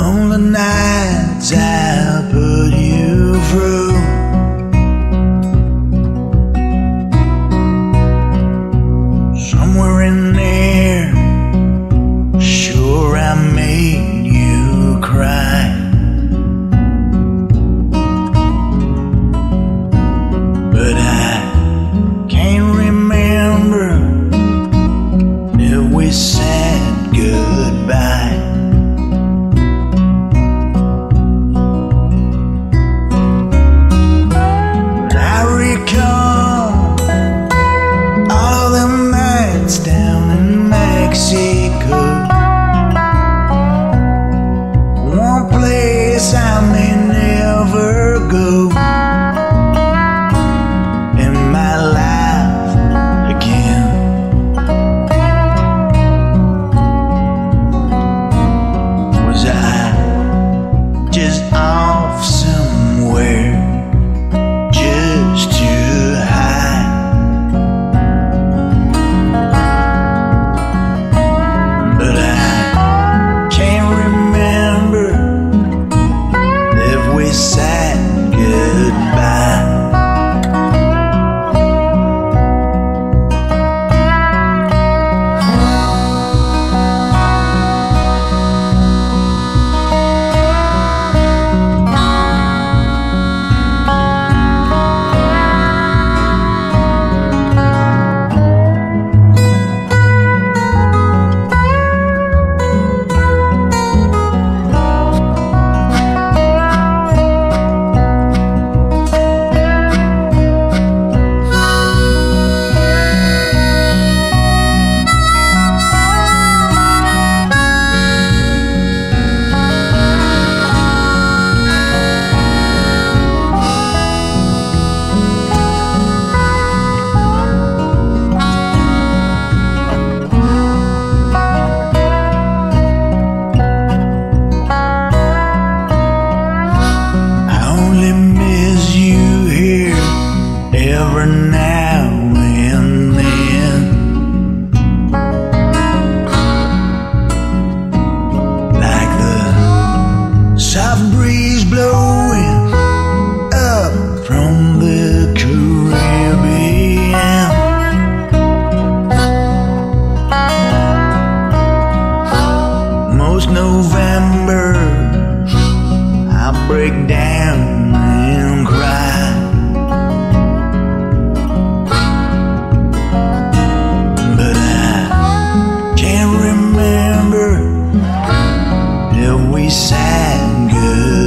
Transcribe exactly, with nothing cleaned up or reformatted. lonely nights I'll put you through. Somewhere in there, sure I made you cry. But I can't remember if we said goodbye. Down in Mexico, one place I may never go in my life again. Was I just off somewhere? Every now and then, like the soft breeze blowing up from the Caribbean, most November I break down and cry. We sang good.